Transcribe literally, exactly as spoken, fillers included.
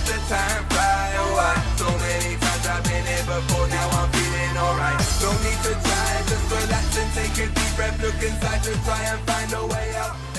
let the time fly away. So many times I've been here before, now I'm feeling alright. No need to try, just relax and take a deep breath, look inside to try and find a way out.